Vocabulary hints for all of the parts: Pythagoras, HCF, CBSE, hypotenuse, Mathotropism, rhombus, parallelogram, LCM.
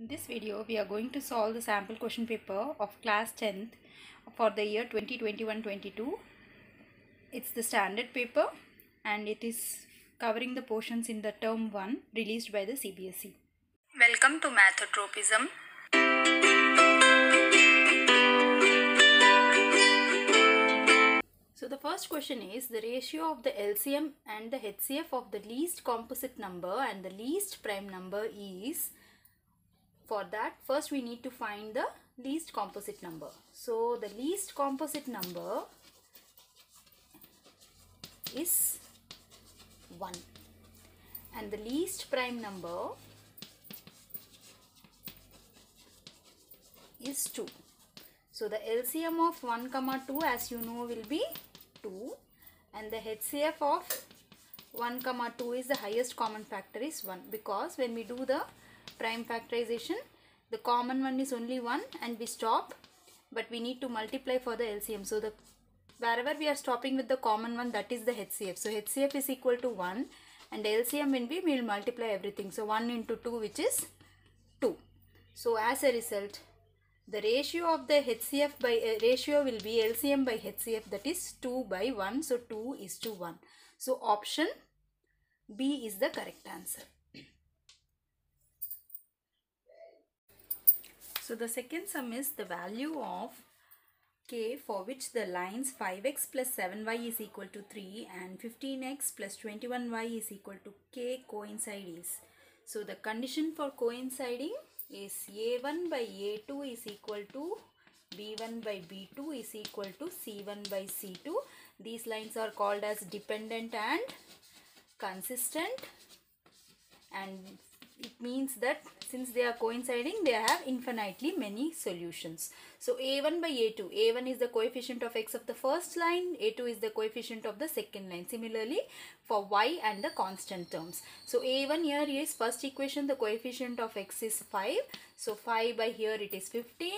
In this video, we are going to solve the sample question paper of class 10th for the year 2021-22. It's the standard paper and it is covering the portions in the term 1 released by the CBSE. Welcome to Mathotropism. So the first question is the ratio of the LCM and the HCF of the least composite number and the least prime number is. For that, first we need to find the least composite number. So the least composite number is 1 and the least prime number is 2. So the LCM of 1, 2, as you know, will be 2, and the HCF of 1, 2 is the highest common factor is 1, because when we do the prime factorization, the common one is only 1 and we stop, but we need to multiply for the LCM. So the wherever we are stopping with the common one, that is the HCF. So HCF is equal to 1 and LCM will be, we will multiply everything. So 1 into 2, which is 2. So as a result, the ratio of the HCF by ratio will be LCM by HCF, that is 2 by 1. So 2 is to 1. So option B is the correct answer. So the second sum is the value of k for which the lines 5x plus 7y is equal to 3 and 15x plus 21y is equal to k coincide is. So the condition for coinciding is a1 by a2 is equal to b1 by b2 is equal to c1 by c2. These lines are called as dependent and consistent, and it means that since they are coinciding, they have infinitely many solutions. So a1 by a2, a1 is the coefficient of x of the first line, a2 is the coefficient of the second line. Similarly for y and the constant terms. So a1 here is first equation, the coefficient of x is 5. So 5 by here it is 15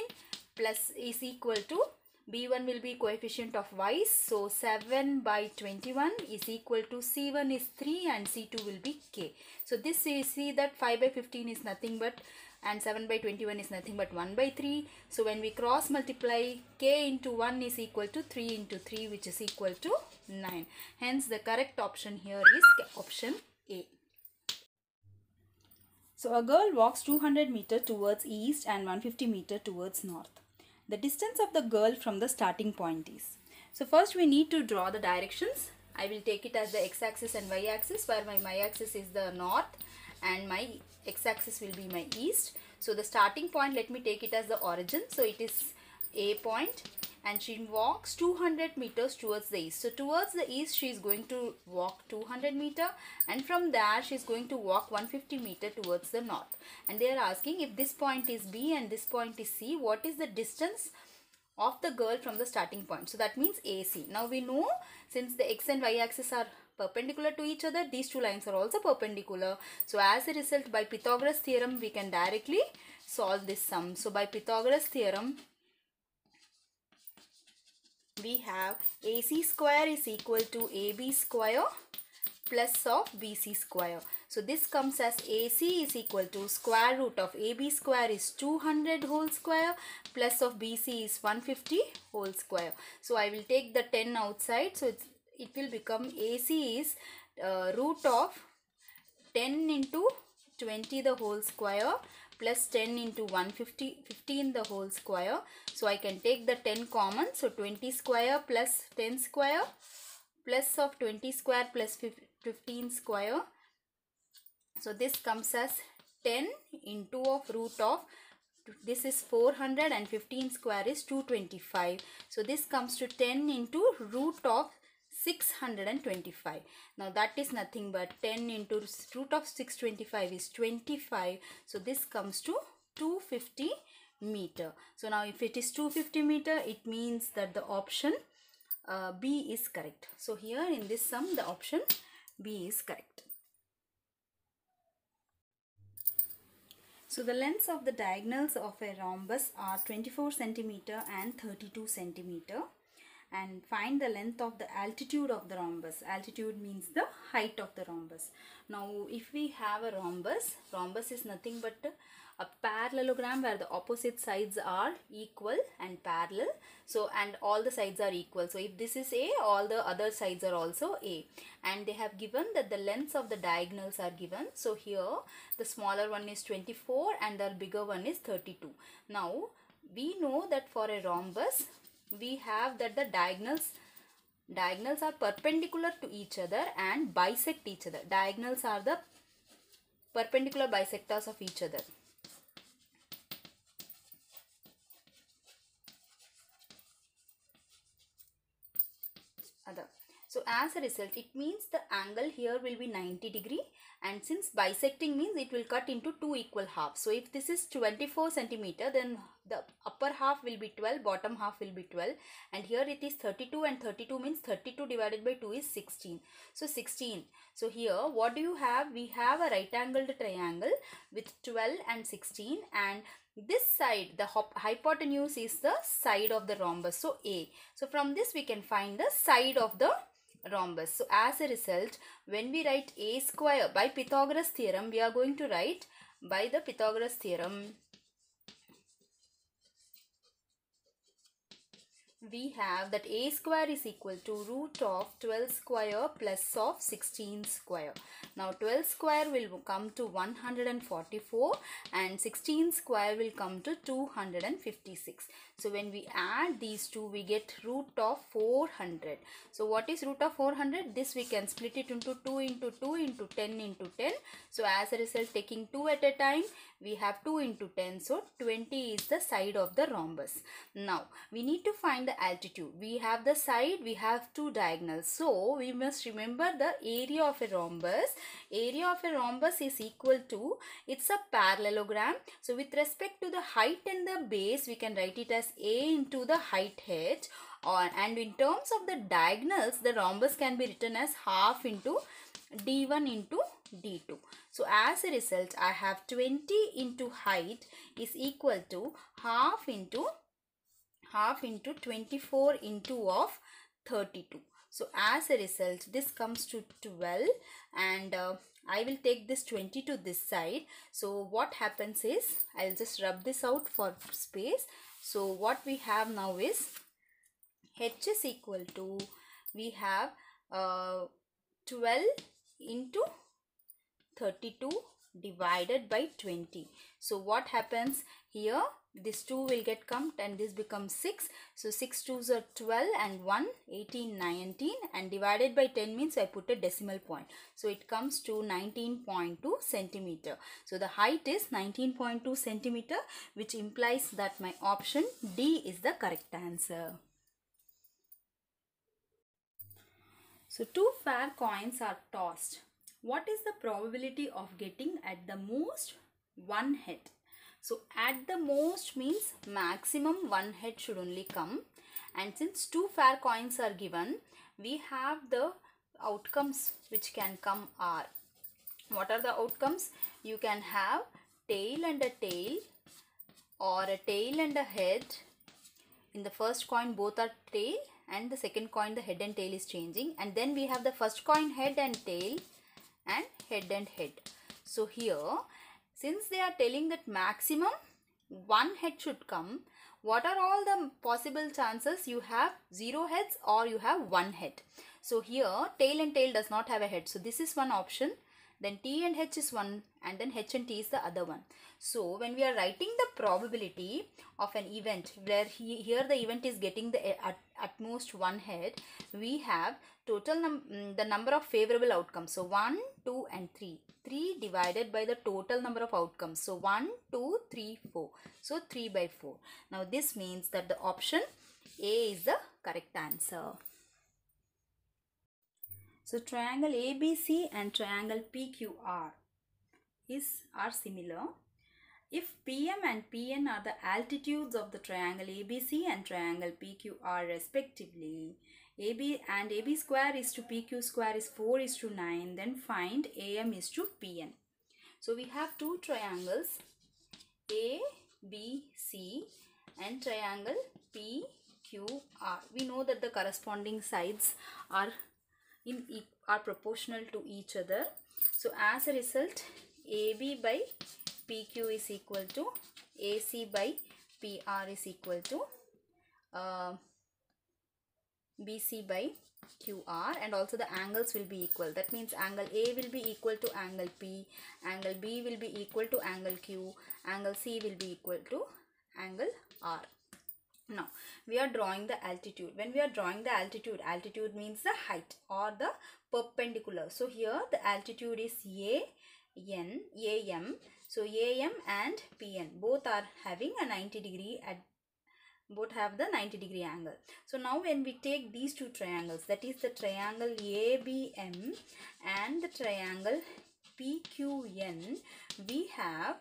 plus is equal to, b1 will be coefficient of y. So 7 by 21 is equal to, c1 is 3 and c2 will be k. So this you see that 5 by 15 is nothing but, and 7 by 21 is nothing but 1 by 3. So when we cross multiply, k into 1 is equal to 3 into 3, which is equal to 9. Hence the correct option here is option A. So a girl walks 200 meters towards east and 150 meters towards north. The distance of the girl from the starting point is. So first we need to draw the directions. I will take it as the x-axis and y-axis, where my axis is the north and my x-axis will be my east. So the starting point, let me take it as the origin. So it is A point, and she walks 200 meters towards the east. So towards the east she is going to walk 200 meter, and from there she is going to walk 150 meter towards the north. And they are asking, if this point is B and this point is C, what is the distance of the girl from the starting point? So that means AC. Now we know, since the x and y axis are perpendicular to each other, these two lines are also perpendicular. So as a result, by Pythagoras theorem, we can directly solve this sum. So by Pythagoras theorem, we have AC square is equal to AB square plus of BC square. So this comes as AC is equal to square root of AB square is 200 whole square plus of BC is 150 whole square. So I will take the 10 outside. So it will become AC is root of 10 into 20 the whole square plus 10 into 150, 15 the whole square. So I can take the 10 common. So 20 square plus 10 square plus of 20 square plus 15 square. So this comes as 10 into of root of, this is 400 and 15 square is 225. So this comes to 10 into root of 625. Now that is nothing but 10 into root of 625 is 25. So this comes to 250 meter. So now if it is 250 meter, it means that the option B is correct. So here in this sum, the option B is correct. So the lengths of the diagonals of a rhombus are 24 centimeter and 32 centimeter. And find the length of the altitude of the rhombus. Altitude means the height of the rhombus. Now if we have a rhombus, rhombus is nothing but a pair parallelogram where the opposite sides are equal and parallel. So, and all the sides are equal. So, if this is A, all the other sides are also A. And they have given that the lengths of the diagonals are given. So, here the smaller one is 24 and the bigger one is 32. Now, we know that for a rhombus, we have that the diagonals are perpendicular to each other and bisect each other. Diagonals are the perpendicular bisectors of each other. So, as a result, it means the angle here will be 90 degree, and since bisecting means it will cut into two equal halves. So, if this is 24 centimeter, then the upper half will be 12, bottom half will be 12, and here it is 32, and 32 means 32 divided by 2 is 16. So, 16. So, here what do you have? We have a right angled triangle with 12 and 16, and this side, the hypotenuse is the side of the rhombus. So, A. So, from this we can find the side of the rhombus. So, as a result, when we write A square by Pythagoras theorem, we are going to write by the Pythagoras theorem, we have that A square is equal to root of 12 square plus of 16 square. Now, 12 square will come to 144 and 16 square will come to 256. So, when we add these two, we get root of 400. So, what is root of 400? This we can split it into 2 into 2 into 10 into 10. So, as a result, taking 2 at a time, we have 2 into 10. So, 20 is the side of the rhombus. Now, we need to find the altitude. We have the side, we have two diagonals. So, we must remember the area of a rhombus. Area of a rhombus is equal to, it's a parallelogram. So, with respect to the height and the base, we can write it as A into the height h. And in terms of the diagonals, the rhombus can be written as half into d1 into d2. So, as a result, I have 20 into height is equal to half into 24 into of 32. So, as a result, this comes to 12, and I will take this 20 to this side. So, what happens is, I will just rub this out for space. So, what we have now is, h is equal to, we have 12 into 32 divided by 20. So, what happens here? This 2 will get come and this becomes 6. So, 6 2s are 12 and 1, 18, 19, and divided by 10 means I put a decimal point. So, it comes to 19.2 centimeter. So, the height is 19.2 centimeter, which implies that my option D is the correct answer. So, two fair coins are tossed. What is the probability of getting at the most one head? So, at the most means maximum one head should only come, and since two fair coins are given, we have the outcomes which can come are. What are the outcomes? You can have tail and a tail, or a tail and a head. In the first coin both are tail, and the second coin the head and tail is changing, and then we have the first coin head and tail and head and head. So, here, since they are telling that maximum one head should come, what are all the possible chances? You have 0 heads or you have one head. So, here tail and tail does not have a head. So, this is one option. Then T and H is one, and then H and T is the other one. So, when we are writing the probability of an event where here the event is getting the at most one head, we have total the number of favorable outcomes. So, 1, 2 and 3. 3 divided by the total number of outcomes. So, 1, 2, 3, 4. So, 3 by 4. Now, this means that the option A is the correct answer. So, triangle ABC and triangle PQR are similar. If PM and PN are the altitudes of the triangle ABC and triangle PQR respectively, AB and AB square is to PQ square is 4:9, then find AM is to PN. So, we have two triangles ABC and triangle PQR. We know that the corresponding sides are proportional to each other. So, as a result, AB by PQ is equal to AC by PR is equal to BC by QR, and also the angles will be equal. That means angle A will be equal to angle P, angle B will be equal to angle Q, angle C will be equal to angle R. Now we are drawing the altitude. When we are drawing the altitude, altitude means the height or the perpendicular. So here the altitude is AM. So AM and PN both are having a 90 degree at both have the 90 degree angle. So now when we take these two triangles, that is the triangle ABM and the triangle PQN, we have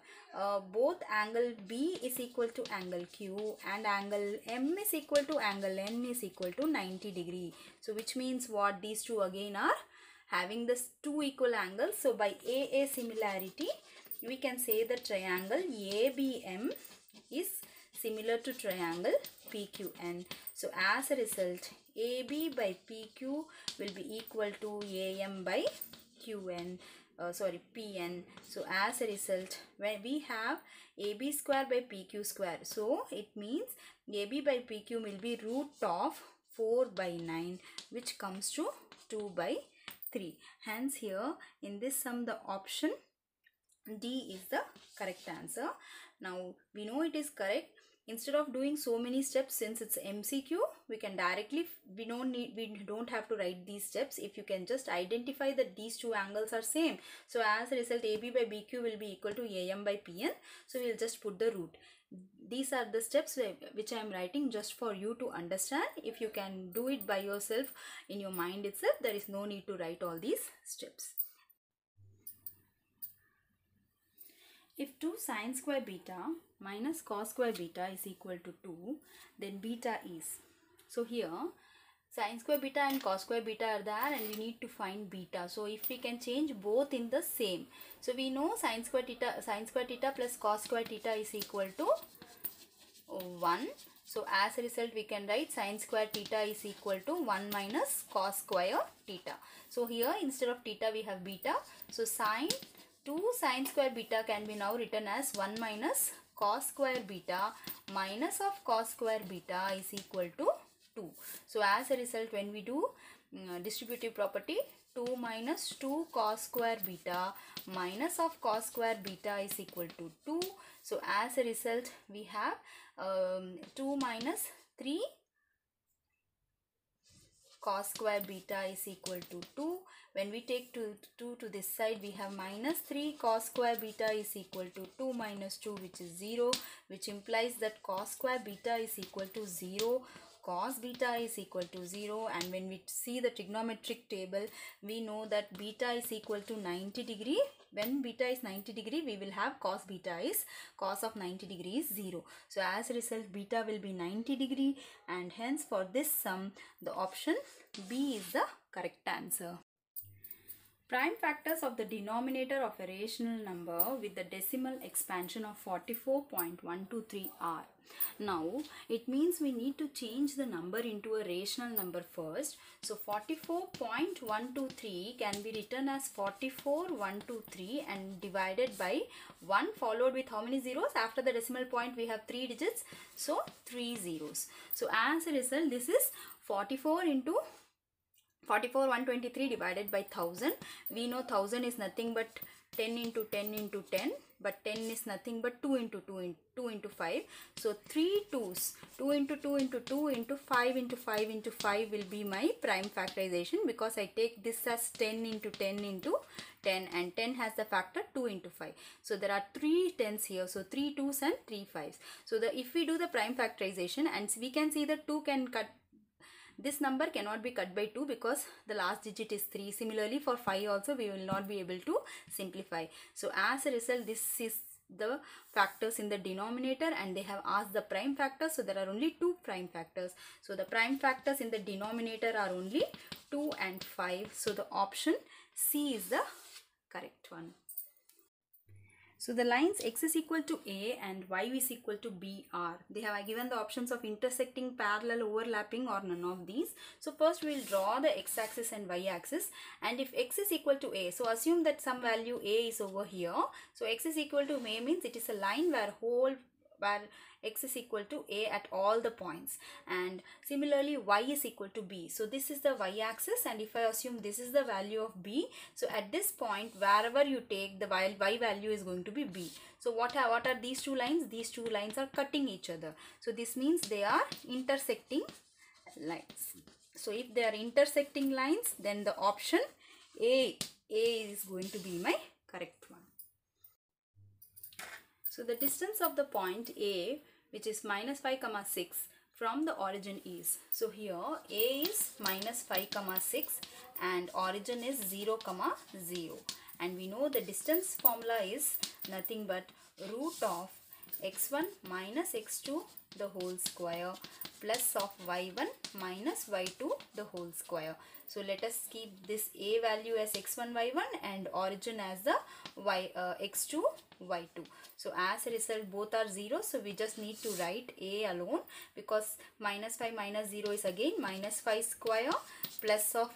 both angle B is equal to angle Q and angle M is equal to angle N is equal to 90 degree. So which means what, these two again are having this two equal angles. So by AA similarity, we can say the triangle ABM is similar to triangle PQN. So as a result, AB by PQ will be equal to AM by PN. So as a result, when we have AB square by PQ square, so it means AB by PQ will be root of 4/9, which comes to 2/3. Hence here in this sum, the option D is the correct answer. Now we know it is correct. Instead of doing so many steps, since it's MCQ, we can directly, we don't have to write these steps. If you can just identify that these two angles are same, so as a result AB by BQ will be equal to AM by PN, so we'll just put the root. These are the steps which I am writing just for you to understand. If you can do it by yourself in your mind itself, there is no need to write all these steps. If 2 sin square beta minus cos square beta is equal to 2, then beta is. So here sin square beta and cos square beta are there, and we need to find beta. So if we can change both in the same, so we know sin square theta plus cos square theta is equal to 1. So as a result, we can write sin square theta is equal to 1 minus cos square theta. So here instead of theta we have beta. So sin 2 sin square beta can be now written as 1 minus cos square beta minus of cos square beta is equal to 2. So as a result, when we do distributive property, 2 minus 2 cos square beta minus of cos square beta is equal to 2. So as a result, we have 2 minus 3 cos square beta is equal to 2. When we take 2 to this side, we have minus 3 cos square beta is equal to 2 minus 2, which is 0, which implies that cos square beta is equal to 0. Cos beta is equal to 0, and when we see the trigonometric table, we know that beta is equal to 90 degree. When beta is 90 degree, we will have cos beta is, cos of 90 degree is 0. So as a result, beta will be 90 degree, and hence for this sum, the option B is the correct answer. Prime factors of the denominator of a rational number with the decimal expansion of 44.123 are. Now it means we need to change the number into a rational number first. So 44.123 can be written as 44,123 and divided by 1, followed with how many zeros? After the decimal point we have 3 digits, so 3 zeros. So as a result, this is 44 into 44,123 divided by 1000. We know 1000 is nothing but 10 into 10 into 10, but 10 is nothing but 2 into 2 into 2 into 5. So 3 2's, 2 into 2 into 2 into 5 into 5 into 5 will be my prime factorization, because I take this as 10 into 10 into 10, and 10 has the factor 2 into 5. So there are 3 10's here, so 3 2's and 3 5's. So if we do the prime factorization, and we can see that 2 can cut, this number cannot be cut by 2 because the last digit is 3. Similarly for 5 also we will not be able to simplify. So as a result, this is the factors in the denominator, and they have asked the prime factors. So there are only 2 prime factors. So the prime factors in the denominator are only 2 and 5. So the option C is the correct one. So the lines x is equal to A and y is equal to B are. They have given the options of intersecting, parallel, overlapping or none of these. So first we will draw the x axis and y axis, and if x is equal to A, so assume that some value A is over here. So x is equal to A means it is a line where x is equal to A at all the points, and similarly y is equal to B. So this is the y axis, and if I assume this is the value of B, so at this point wherever you take the y value is going to be B. So what are these two lines? These two lines are cutting each other. So this means they are intersecting lines. So if they are intersecting lines, then the option A is going to be my correct one. So the distance of the point A, which is -5, 6, from the origin is. So here A is -5, 6 and origin is 0, 0. And we know the distance formula is nothing but root of x1 minus x2 the whole square plus of y1 minus y2 the whole square. So let us keep this A value as x1 y1 and origin as the x2 y2. So as a result both are 0, so we just need to write A alone, because -5 - 0 is again -5 square plus of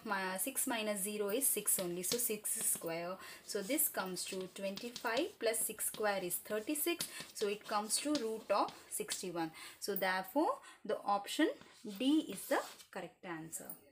6 - 0 is 6 only, so 6 square. So this comes to 25 plus 6 square is 36, so it comes to root of 61. So therefore the option D is the correct answer.